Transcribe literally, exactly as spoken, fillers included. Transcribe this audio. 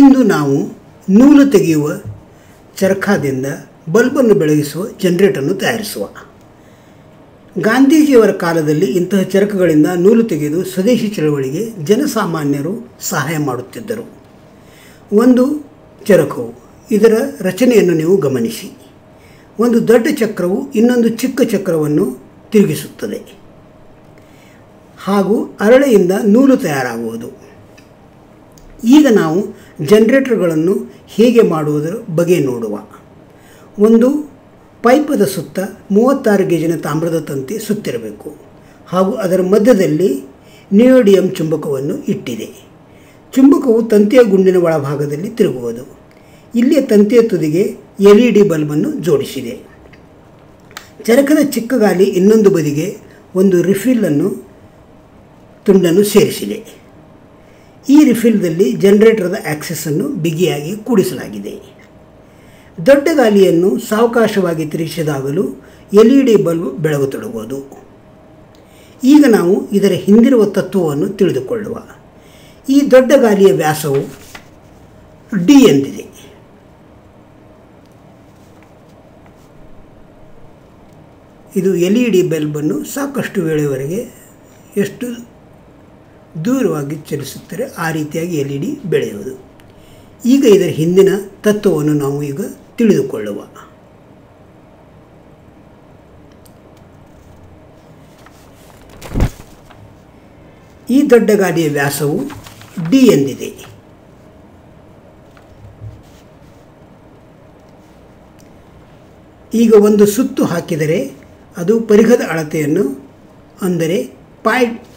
ಇಂದು ನಾವು ನೂಲು ತೆಗೆಯುವ ಚರಖಾದಿಂದ ಬಲ್ಬನ್ನು ಬೆಳಗಿಸುವ ಜನರೇಟನ್ನು ತಯಾರಿಸುವ. ಗಾಂಧೀಜಿಯವರ ಕಾಲದಲ್ಲಿ ಇಂತಹ ಚರಕಗಳಿಂದ ನೂಲು ತೆಗೆದು ಸ್ವದೇಶಿ ಚಳವಳಿಗೆ ಜನಸಾಮಾನ್ಯರು ಸಹಾಯ ಮಾಡುತ್ತಿದ್ದರು. ಒಂದು ಚರಕವು, ಇದರ ರಚನೆಯನ್ನು ನೀವು ಗಮನಿಸಿ. ಒಂದು ದೊಡ್ಡ ಚಕ್ರವು ಇನ್ನೊಂದು ಚಿಕ್ಕ ಚಕ್ರವನ್ನು ತಿರುಗಿಸುತ್ತದೆ ಹಾಗೂ ಅರಳೆಯಿಂದ ನೂಲು ತಯಾರಾಗುವುದು. ಈಗ ನಾವು ಜನರೇಟರ್ಗಳನ್ನು ಹೇಗೆ ಮಾಡುವುದರ ಬಗ್ಗೆ ನೋಡುವ. ಒಂದು ಪೈಪದ ಸುತ್ತ ಮೂವತ್ತಾರು ಗೇಜಿನ ತಾಮ್ರದ ತಂತಿ ಸುತ್ತಿರಬೇಕು ಹಾಗೂ ಅದರ ಮಧ್ಯದಲ್ಲಿ ನಿಯೋಡಿಯಂ ಚುಂಬಕವನ್ನು ಇಟ್ಟಿದೆ. ಚುಂಬಕವು ತಂತಿಯ ಗುಂಡಿನ ಒಳಭಾಗದಲ್ಲಿ ತಿರುಗುವುದು. ಇಲ್ಲಿಯ ತಂತಿಯ ತುದಿಗೆ ಎಲ್ ಇ ಡಿ ಬಲ್ಬನ್ನು ಜೋಡಿಸಿದೆ. ಚರಕದ ಚಿಕ್ಕ ಗಾಲಿ ಇನ್ನೊಂದು ಬದಿಗೆ ಒಂದು ರಿಫಿಲ್ಲನ್ನು ತುಂಡನ್ನು ಸೇರಿಸಿದೆ. ಈ ರಿಫಿಲ್ದಲ್ಲಿ ಜನರೇಟರ್ದ ಆಕ್ಸೆಸ್ಸನ್ನು ಬಿಗಿಯಾಗಿ ಕೂಡಿಸಲಾಗಿದೆ. ದೊಡ್ಡ ಗಾಲಿಯನ್ನು ಸಾವಕಾಶವಾಗಿ ತಿರುಗಿಸಿದಾಗಲೂ ಎಲ್ ಇ ಡಿ ಬಲ್ಬ್ ಬೆಳಗುತ್ತೊಡಗುವುದು. ಈಗ ನಾವು ಇದರ ಹಿಂದಿರುವ ತತ್ವವನ್ನು ತಿಳಿದುಕೊಳ್ಳುವ. ಈ ದೊಡ್ಡ ಗಾಲಿಯ ವ್ಯಾಸವು ಡಿ ಎಂದಿದೆ. ಇದು ಎಲ್ ಇ ಡಿ ಬಲ್ಬನ್ನು ಸಾಕಷ್ಟು ವೇಳೆಯವರೆಗೆ ಎಷ್ಟು ದೂರವಾಗಿ ಚಲಿಸುತ್ತಾರೆ ಆ ರೀತಿಯಾಗಿ ಎಲ್ ಇ ಡಿ ಬೆಳೆಯುವುದು. ಈಗ ಇದರ ಹಿಂದಿನ ತತ್ವವನ್ನು ನಾವು ಈಗ ತಿಳಿದುಕೊಳ್ಳುವ. ಈ ದೊಡ್ಡ ಗಾಲಿಯ ವ್ಯಾಸವು ಡಿ ಎಂದಿದೆ. ಈಗ ಒಂದು ಸುತ್ತು ಹಾಕಿದರೆ ಅದು ಪರಿಘದ ಅಳತೆಯನ್ನು ಅಂದರೆ ಪಾಯಿಂಟ್